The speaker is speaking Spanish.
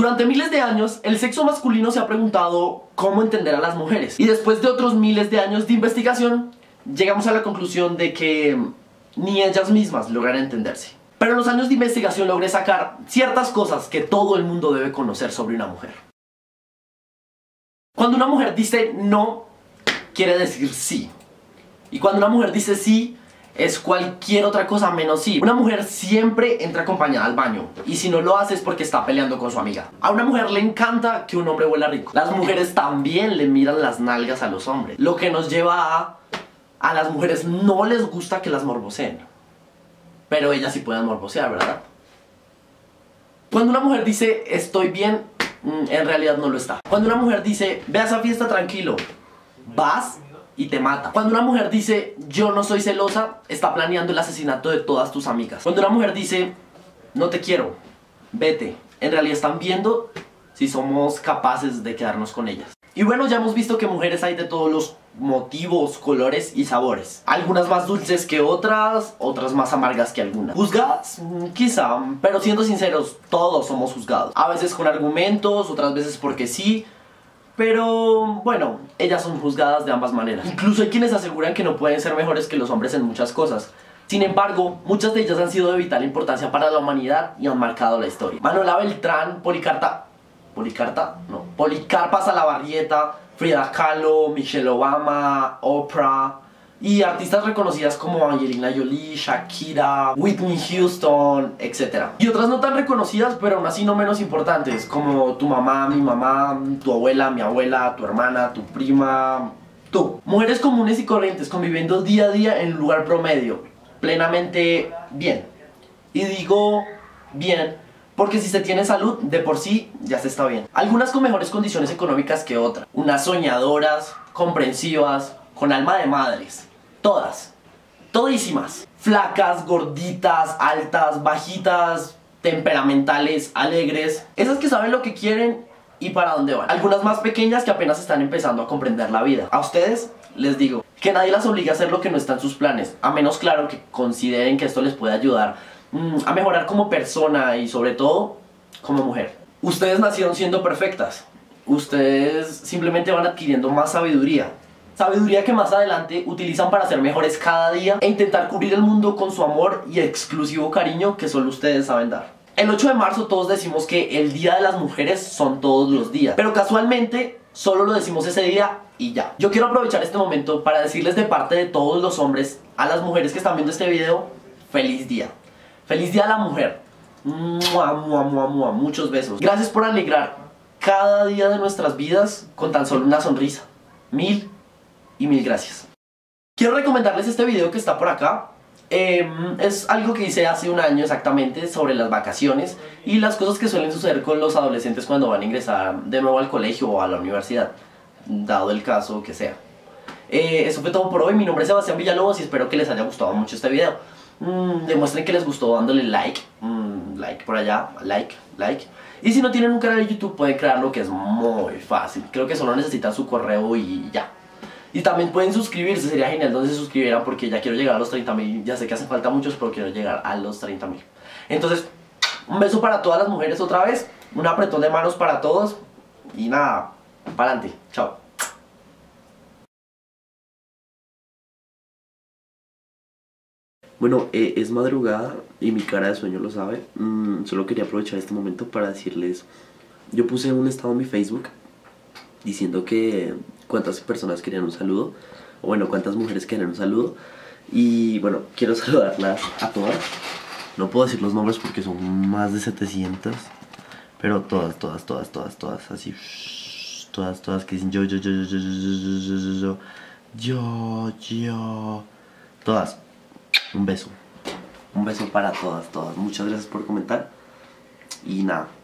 Durante miles de años, el sexo masculino se ha preguntado cómo entender a las mujeres. Y después de otros miles de años de investigación, llegamos a la conclusión de que ni ellas mismas logran entenderse. Pero en los años de investigación logré sacar ciertas cosas que todo el mundo debe conocer sobre una mujer. Cuando una mujer dice no, quiere decir sí. Y cuando una mujer dice sí, es cualquier otra cosa menos sí. Una mujer siempre entra acompañada al baño, y si no lo hace es porque está peleando con su amiga. A una mujer le encanta que un hombre huela rico. Las mujeres también le miran las nalgas a los hombres, lo que nos lleva a las mujeres no les gusta que las morboseen, pero ellas sí pueden morbosear, ¿verdad? Cuando una mujer dice estoy bien, en realidad no lo está. Cuando una mujer dice ve a esa fiesta tranquilo, vas y te mata. Cuando una mujer dice yo no soy celosa, está planeando el asesinato de todas tus amigas. Cuando una mujer dice no te quiero, vete, en realidad están viendo si somos capaces de quedarnos con ellas. Y bueno, ya hemos visto que mujeres hay de todos los motivos, colores y sabores. Algunas más dulces que otras, otras más amargas que algunas. ¿Juzgadas? Quizá, pero siendo sinceros, todos somos juzgados. A veces con argumentos, otras veces porque sí. Pero bueno, ellas son juzgadas de ambas maneras. Incluso hay quienes aseguran que no pueden ser mejores que los hombres en muchas cosas. Sin embargo, muchas de ellas han sido de vital importancia para la humanidad y han marcado la historia. Manuela Beltrán, Policarpa Salavarrieta, Frida Kahlo, Michelle Obama, Oprah y artistas reconocidas como Angelina Jolie, Shakira, Whitney Houston, etc. Y otras no tan reconocidas, pero aún así no menos importantes, como tu mamá, mi mamá, tu abuela, mi abuela, tu hermana, tu prima, tú. Mujeres comunes y corrientes conviviendo día a día en un lugar promedio, plenamente bien. Y digo bien, porque si se tiene salud, de por sí ya se está bien. Algunas con mejores condiciones económicas que otras. Unas soñadoras, comprensivas, con alma de madres. Todas. Todísimas. Flacas, gorditas, altas, bajitas, temperamentales, alegres. Esas que saben lo que quieren y para dónde van. Algunas más pequeñas que apenas están empezando a comprender la vida. A ustedes les digo que nadie las obliga a hacer lo que no está en sus planes. A menos, claro, que consideren que esto les puede ayudar a mejorar como persona y sobre todo como mujer. Ustedes nacieron siendo perfectas. Ustedes simplemente van adquiriendo más sabiduría. Sabiduría que más adelante utilizan para ser mejores cada día e intentar cubrir el mundo con su amor y exclusivo cariño que solo ustedes saben dar. El 8 de marzo todos decimos que el Día de las Mujeres son todos los días, pero casualmente solo lo decimos ese día y ya. Yo quiero aprovechar este momento para decirles de parte de todos los hombres a las mujeres que están viendo este video, feliz día. ¡Feliz Día a la Mujer! ¡Mua, mua, mua, mua! Muchos besos. Gracias por alegrar cada día de nuestras vidas con tan solo una sonrisa. Mil y mil gracias. Quiero recomendarles este video que está por acá. Es algo que hice hace un año exactamente sobre las vacaciones y las cosas que suelen suceder con los adolescentes cuando van a ingresar de nuevo al colegio o a la universidad, dado el caso que sea. Eso fue todo por hoy. Mi nombre es Sebastián Villalobos y espero que les haya gustado mucho este video. Demuestren que les gustó dándole like, like por allá, like, like. Y si no tienen un canal de YouTube pueden crearlo, que es muy fácil. Creo que solo necesitan su correo y ya. Y también pueden suscribirse, sería genial donde se suscribieran, porque ya quiero llegar a los 30.000. Ya sé que hacen falta muchos, pero quiero llegar a los 30.000. Entonces, un beso para todas las mujeres otra vez. Un apretón de manos para todos. Y nada, para adelante, chao. Bueno, es madrugada y mi cara de sueño lo sabe. Solo quería aprovechar este momento para decirles, yo puse un estado en mi Facebook diciendo que cuántas personas querían un saludo, o bueno, cuántas mujeres querían un saludo. Y bueno, quiero saludarlas a todas. No puedo decir los nombres porque son más de 700, pero todas, así, todas que dicen yo, todas. Un beso para todas, muchas gracias por comentar y nada.